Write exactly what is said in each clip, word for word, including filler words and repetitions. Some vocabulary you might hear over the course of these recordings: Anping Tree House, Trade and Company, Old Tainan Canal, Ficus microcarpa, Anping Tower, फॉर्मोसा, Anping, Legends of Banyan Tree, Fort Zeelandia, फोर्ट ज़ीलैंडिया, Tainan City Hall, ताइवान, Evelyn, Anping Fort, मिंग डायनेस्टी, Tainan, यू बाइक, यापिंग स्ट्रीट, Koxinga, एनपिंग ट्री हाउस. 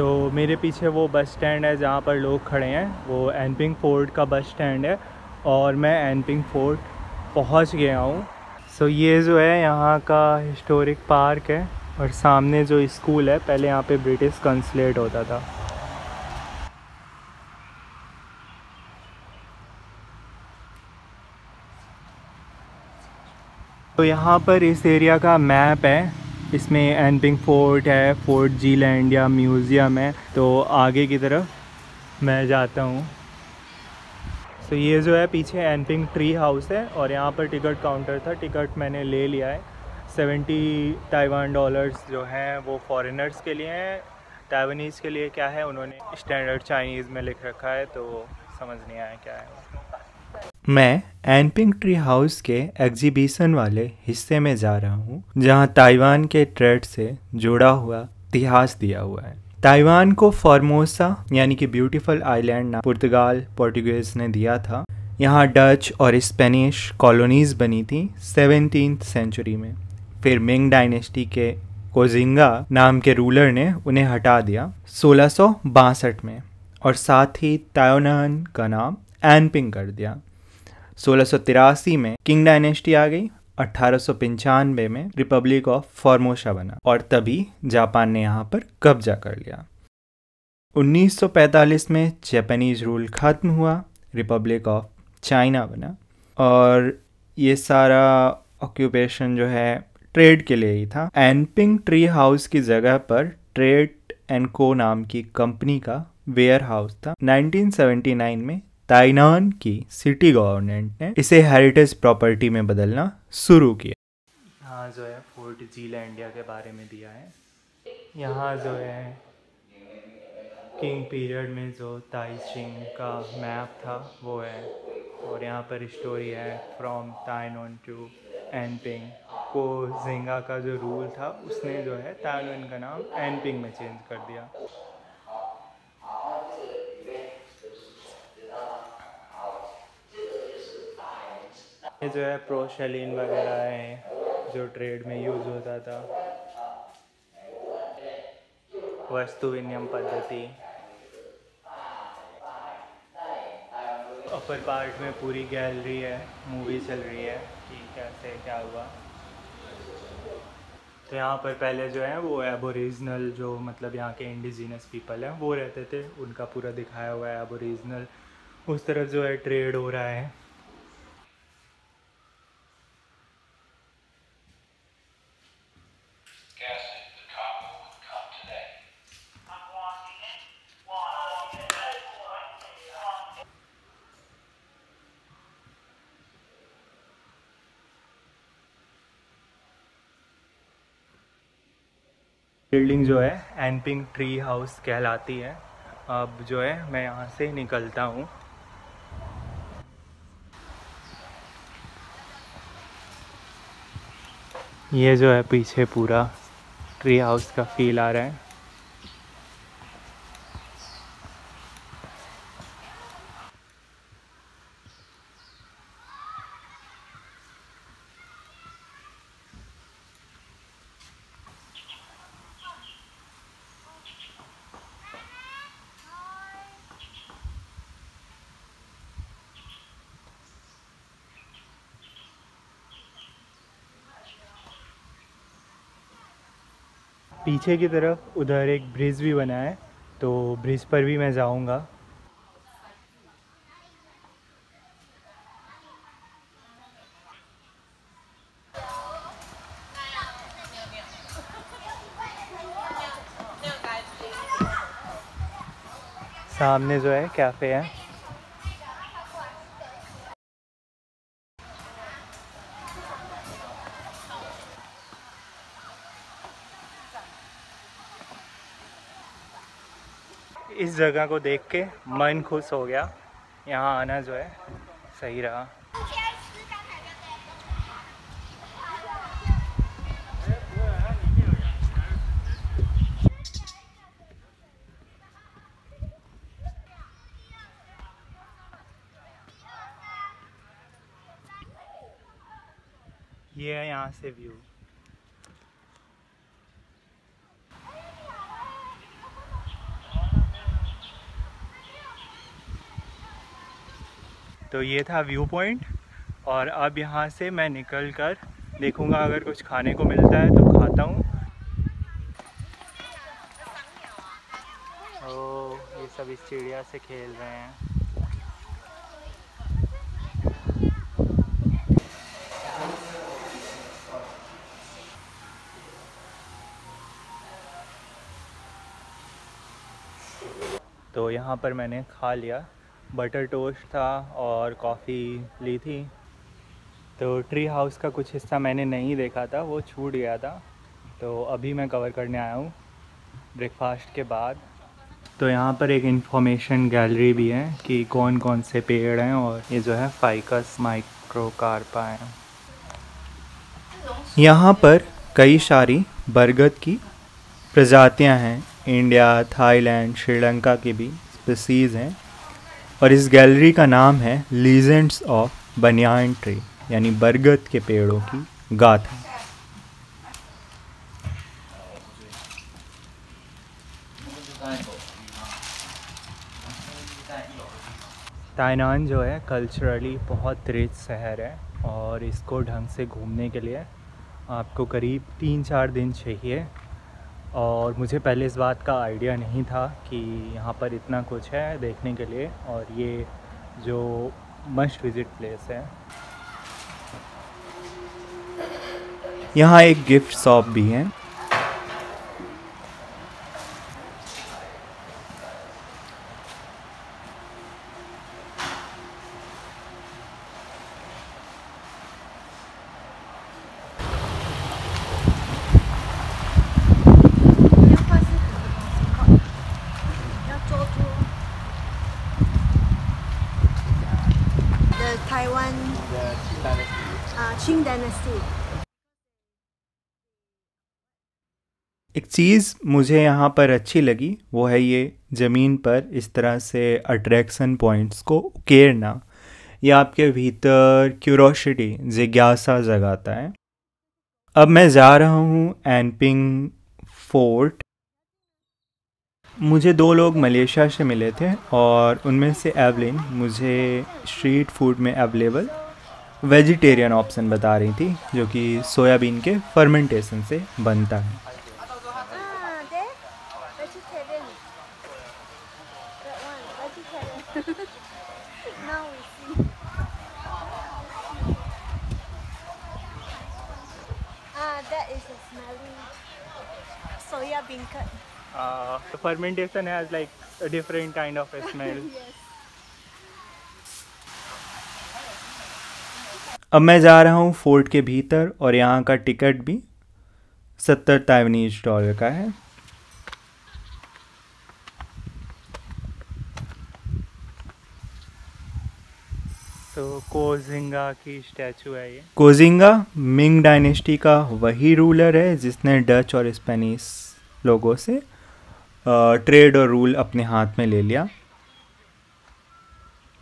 सो so, मेरे पीछे वो बस स्टैंड है जहाँ पर लोग खड़े हैं, वो एनपिंग फोर्ट का बस स्टैंड है और मैं एनपिंग फोर्ट पहुँच गया हूँ। सो so, ये जो है यहाँ का हिस्टोरिक पार्क है और सामने जो स्कूल है, पहले यहाँ पे ब्रिटिश कंसुलेट होता था। तो यहाँ पर इस एरिया का मैप है, इसमें एनपिंग फोर्ट है, फोर्ट ज़ीलैंडिया म्यूज़ियम है। तो आगे की तरफ मैं जाता हूँ। तो ये जो है पीछे एनपिंग ट्री हाउस है और यहाँ पर टिकट काउंटर था, टिकट मैंने ले लिया है। सेवेंटी ताइवान डॉलर्स जो हैं वो फॉरेनर्स के लिए हैं, ताइवानीज़ के लिए क्या है उन्होंने स्टैंडर्ड चाइनीज़ में लिख रखा है तो समझ नहीं आया क्या है। मैं एनपिंग ट्री हाउस के एग्जीबिशन वाले हिस्से में जा रहा हूँ जहाँ ताइवान के ट्रेड से जुड़ा हुआ इतिहास दिया हुआ है। ताइवान को फॉर्मोसा यानी कि ब्यूटीफुल आइलैंड नाम पुर्तगाल पोर्टुगेज ने दिया था। यहाँ डच और स्पेनिश कॉलोनीज बनी थी सेवनटीन्थ सेंचुरी में। फिर मिंग डायनेस्टी के कोजिंगा नाम के रूलर ने उन्हें हटा दिया सोलह सौ बासठ में और साथ ही ताइनान का नाम एनपिंग कर दिया। सोलह सौ तिरासी में किंग डायनेस्टी आ गई। अठारह सौ पंचानवे में रिपब्लिक ऑफ फॉर्मोसा बना और तभी जापान ने यहाँ पर कब्जा कर लिया। उन्नीस सौ पैंतालीस में जापानीज रूल खत्म हुआ, रिपब्लिक ऑफ चाइना बना और ये सारा ऑक्यूपेशन जो है ट्रेड के लिए ही था। एनपिंग ट्री हाउस की जगह पर ट्रेड एंड को नाम की कंपनी का वेयर हाउस था। नाइनटीन सेवेंटी नाइन में ताइनान की सिटी गवर्नमेंट ने इसे हेरिटेज प्रॉपर्टी में बदलना शुरू किया। यहाँ जो है फोर्ट ज़ीलैंडिया के बारे में दिया है। यहाँ जो है किंग पीरियड में जो ताइशिंग का मैप था वो है और यहाँ पर स्टोरी है from Tainan to Anping. Koxinga का जो रूल था उसने जो है ताइनान का नाम एनपिंग में चेंज कर दिया। ये जो है प्रोशेलिन वगैरह है जो ट्रेड में यूज होता था। वस्तु विनिमय पद्धति। अपर पार्ट में पूरी गैलरी है, मूवी चल रही है कि कैसे क्या हुआ। तो यहाँ पर पहले जो है वो एबोरिजिनल जो मतलब यहाँ के इंडिजिनस पीपल हैं वो रहते थे, उनका पूरा दिखाया हुआ है एबोरिजिनल। उस तरफ जो है ट्रेड हो रहा है। बिल्डिंग जो है एनपिंग ट्री हाउस कहलाती है। अब जो है मैं यहाँ से निकलता हूँ। ये जो है पीछे पूरा ट्री हाउस का फील आ रहा है। पीछे की तरफ उधर एक ब्रिज भी बना है तो ब्रिज पर भी मैं जाऊंगा। सामने जो है कैफे है। इस जगह को देख के मन खुश हो गया, यहाँ आना जो है सही रहा। ये है यहाँ से व्यू। तो ये था व्यू पॉइंट। और अब यहाँ से मैं निकल कर देखूँगा अगर कुछ खाने को मिलता है तो खाता हूँ। ओ, ये सब इस चिड़िया से खेल रहे हैं। तो यहाँ पर मैंने खा लिया, बटर टोस्ट था और कॉफ़ी ली थी। तो ट्री हाउस का कुछ हिस्सा मैंने नहीं देखा था, वो छूट गया था, तो अभी मैं कवर करने आया हूँ ब्रेकफास्ट के बाद। तो यहाँ पर एक इंफॉर्मेशन गैलरी भी है कि कौन कौन से पेड़ हैं, और ये जो है फाइकस माइक्रोकार्पा है। यहाँ पर कई सारी बरगद की प्रजातियाँ हैं, इंडिया, थाईलैंड, श्रीलंका की भी स्पीसीज़ हैं। और इस गैलरी का नाम है लीजेंड्स ऑफ बनियान ट्री, यानी बरगद के पेड़ों की गाथा। ताइनान जो है कल्चरली बहुत रिच शहर है, और इसको ढंग से घूमने के लिए आपको करीब तीन चार दिन चाहिए। और मुझे पहले इस बात का आइडिया नहीं था कि यहाँ पर इतना कुछ है देखने के लिए, और ये जो मस्ट विज़िट प्लेस है। यहाँ एक गिफ्ट शॉप भी है। एक चीज़ मुझे यहाँ पर अच्छी लगी, वो है ये ज़मीन पर इस तरह से अट्रैक्शन पॉइंट्स को उकेरना। यह आपके भीतर क्यूरोसिटी, जिज्ञासा जगाता है। अब मैं जा रहा हूँ एनपिंग फोर्ट। मुझे दो लोग मलेशिया से मिले थे, और उनमें से एवलिन मुझे स्ट्रीट फूड में अवेलेबल वेजिटेरियन ऑप्शन बता रही थी, जो कि सोयाबीन के फर्मेंटेशन से बनता है। Uh, the fermentation has like a different kind of a smell. Yes. अब मैं जा रहा हूँ फोर्ट के भीतर, और यहाँ का टिकट भी सत्तर ताइवानीज डॉलर का है। तो कोजिंगा की स्टैचू है ये। कोजिंगा मिंग डायनेस्टी का वही रूलर है जिसने डच और स्पेनिश लोगों से ट्रेड और रूल अपने हाथ में ले लिया।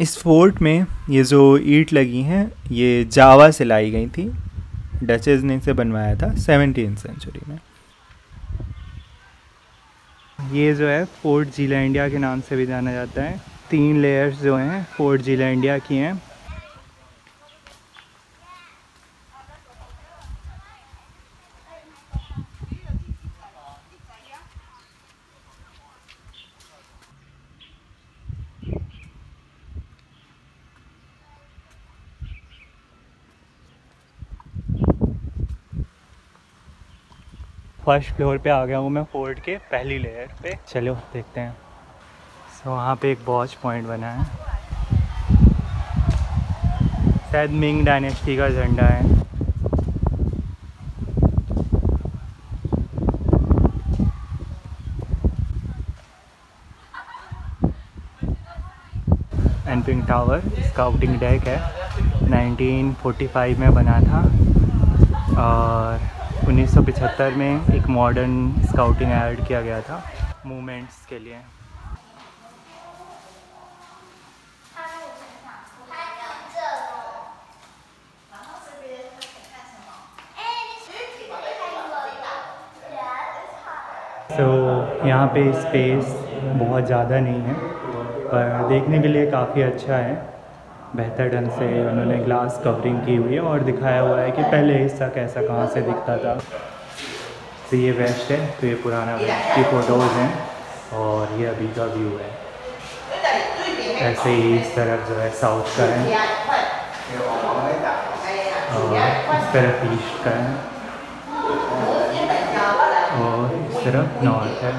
इस फोर्ट में ये जो ईंट लगी हैं ये जावा से लाई गई थी, डचेज ने इसे बनवाया था सेवनटीन सेंचुरी में। ये जो है फोर्ट ज़ीलैंडिया के नाम से भी जाना जाता है। तीन लेयर्स जो हैं फोर्ट ज़ीलैंडिया की हैं। फर्स्ट फ्लोर पे आ गया हूँ मैं फोर्ट के पहली लेयर पे। चलो देखते हैं। सो so, वहाँ पे एक वॉच पॉइंट बना है, शायद मिंग डायनेस्टी का झंडा है। एनपिंग टावर स्काउटिंग डेक है, नाइनटीन फोर्टी फाइव में बना था, और उन्नीस सौ पचहत्तर में एक मॉडर्न स्काउटिंग ऐड किया गया था मूवमेंट्स के लिए। तो so, यहाँ पे स्पेस बहुत ज़्यादा नहीं है, पर देखने के लिए काफ़ी अच्छा है। बेहतर ढंग से उन्होंने ग्लास कवरिंग की हुई है और दिखाया हुआ है कि पहले हिस्सा कैसा कहाँ से दिखता था। तो ये वेस्ट है, तो ये पुराना वेस्ट की फ़ोटोज़ हैं और ये अभी का व्यू है। ऐसे ही इस तरफ जो है साउथ का है और इस तरफ ईस्ट का है और इस तरफ नॉर्थ है।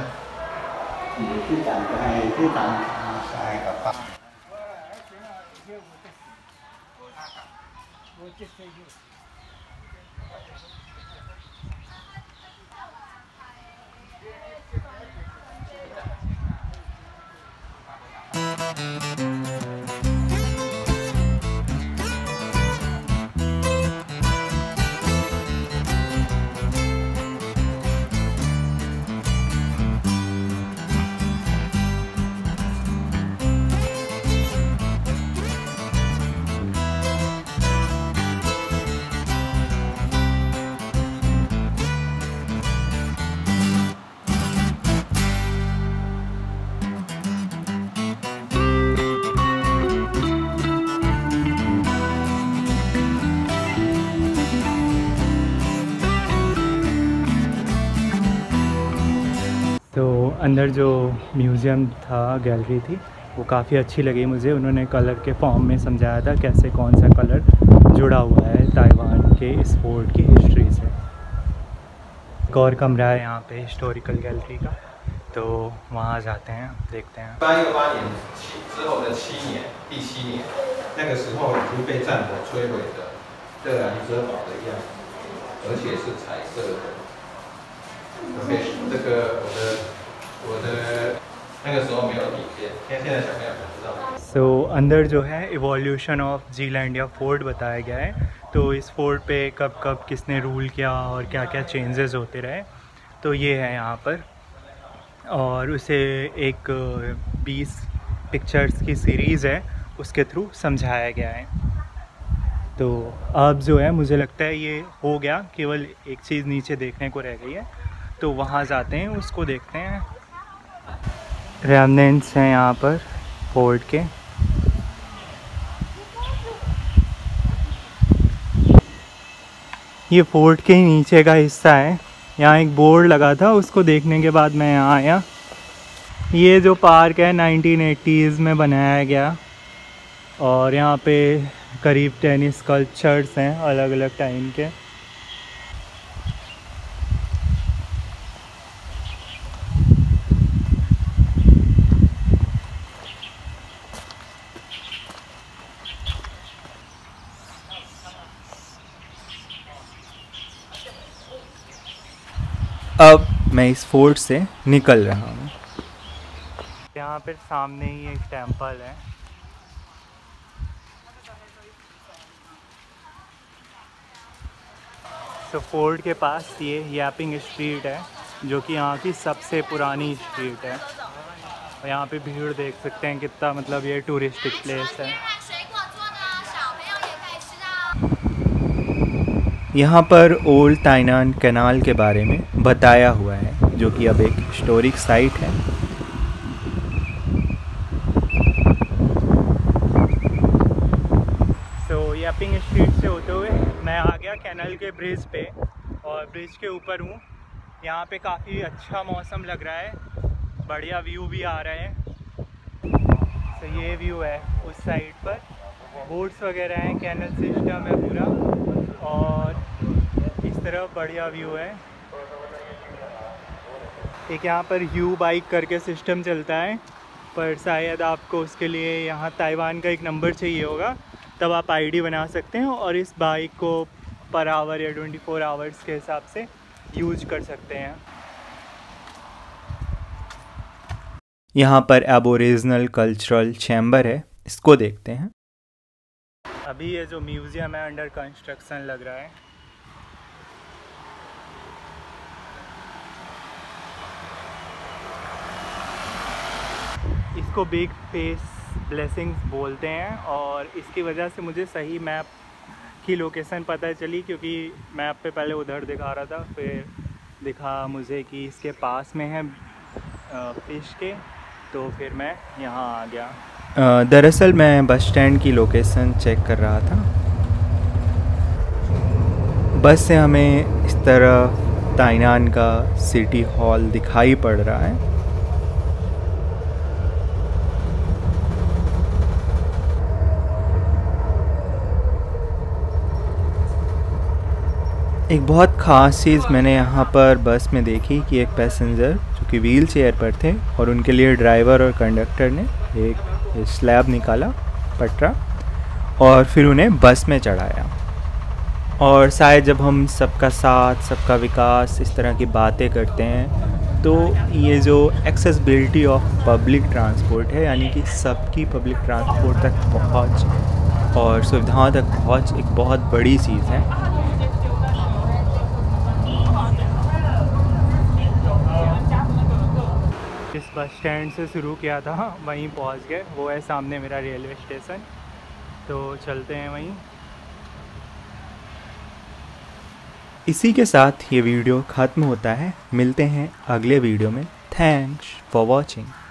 अंदर जो म्यूज़ियम था, गैलरी थी, वो काफ़ी अच्छी लगी मुझे। उन्होंने कलर के फॉर्म में समझाया था कैसे कौन सा कलर जुड़ा हुआ है ताइवान के इस फोर्ट की हिस्ट्री से। एक और कमरा है यहाँ पे हिस्टोरिकल गैलरी का, तो वहाँ जाते हैं, देखते हैं। सो so, अंदर जो है इवोल्यूशन ऑफ ज़ीलैंडिया फोर्ट बताया गया है। तो इस फोर्ट पे कब कब किसने रूल किया और क्या क्या चेंजेस होते रहे, तो ये है यहाँ पर। और उसे एक बीस पिक्चर्स की सीरीज़ है, उसके थ्रू समझाया गया है। तो अब जो है मुझे लगता है ये हो गया, केवल एक चीज़ नीचे देखने को रह गई है, तो वहाँ जाते हैं, उसको देखते हैं। रेमनेंट्स हैं यहाँ पर फोर्ट के। ये फोर्ट के नीचे का हिस्सा है। यहाँ एक बोर्ड लगा था, उसको देखने के बाद मैं यहाँ आया। ये जो पार्क है नाइनटीन एटीज़ में बनाया गया और यहाँ पे करीब टेन स्कल्पचर्स हैं अलग अलग टाइम के। अब मैं इस फोर्ट से निकल रहा हूँ। यहाँ पर सामने ही एक टेंपल है। तो फोर्ट के पास ये यापिंग स्ट्रीट है, जो कि यहाँ की सबसे पुरानी स्ट्रीट है। और यहाँ पे भीड़ देख सकते हैं कितना, मतलब ये टूरिस्टिक प्लेस है। यहाँ पर ओल्ड ताइनान कैनाल के बारे में बताया हुआ है, जो कि अब एक हिस्टोरिक साइट है। तो so, यापिंग स्ट्रीट से होते हुए मैं आ गया कैनाल के ब्रिज पे और ब्रिज के ऊपर हूँ। यहाँ पे काफ़ी अच्छा मौसम लग रहा है, बढ़िया व्यू भी आ रहा है। तो so, ये व्यू है उस साइड पर, बोट्स वगैरह हैं, कैनल सिस्टम है पूरा और इस तरफ बढ़िया व्यू है। एक यहाँ पर यू बाइक करके सिस्टम चलता है, पर शायद आपको उसके लिए यहाँ ताइवान का एक नंबर चाहिए होगा, तब आप आईडी बना सकते हैं और इस बाइक को पर आवर या ट्वेंटी फ़ोर आवर्स के हिसाब से यूज कर सकते हैं। यहाँ पर एबोरिजिनल कल्चरल चैम्बर है, इसको देखते हैं। अभी ये जो म्यूज़ियम है अंडर कंस्ट्रक्शन लग रहा है। इसको बिग फेस ब्लेसिंग्स बोलते हैं और इसकी वजह से मुझे सही मैप की लोकेशन पता चली, क्योंकि मैप पे पहले उधर दिखा रहा था, फिर दिखा मुझे कि इसके पास में है फिश के, तो फिर मैं यहाँ आ गया। दरअसल मैं बस स्टैंड की लोकेशन चेक कर रहा था। बस से हमें इस तरह ताइनान का सिटी हॉल दिखाई पड़ रहा है। एक बहुत ख़ास चीज़ मैंने यहाँ पर बस में देखी कि एक पैसेंजर जो कि व्हील चेयर पर थे और उनके लिए ड्राइवर और कंडक्टर ने एक स्लैब निकाला पटरा और फिर उन्हें बस में चढ़ाया। और शायद जब हम सबका साथ सबका विकास इस तरह की बातें करते हैं तो ये जो एक्सेसिबिलिटी ऑफ पब्लिक ट्रांसपोर्ट है, यानी कि सबकी पब्लिक ट्रांसपोर्ट तक पहुँच और सुविधाओं तक पहुँच एक बहुत बड़ी चीज़ है। जिस बस स्टैंड से शुरू किया था वहीं पहुंच गए, वो है सामने मेरा रेलवे स्टेशन, तो चलते हैं वहीं। इसी के साथ ये वीडियो ख़त्म होता है, मिलते हैं अगले वीडियो में। Thanks for watching.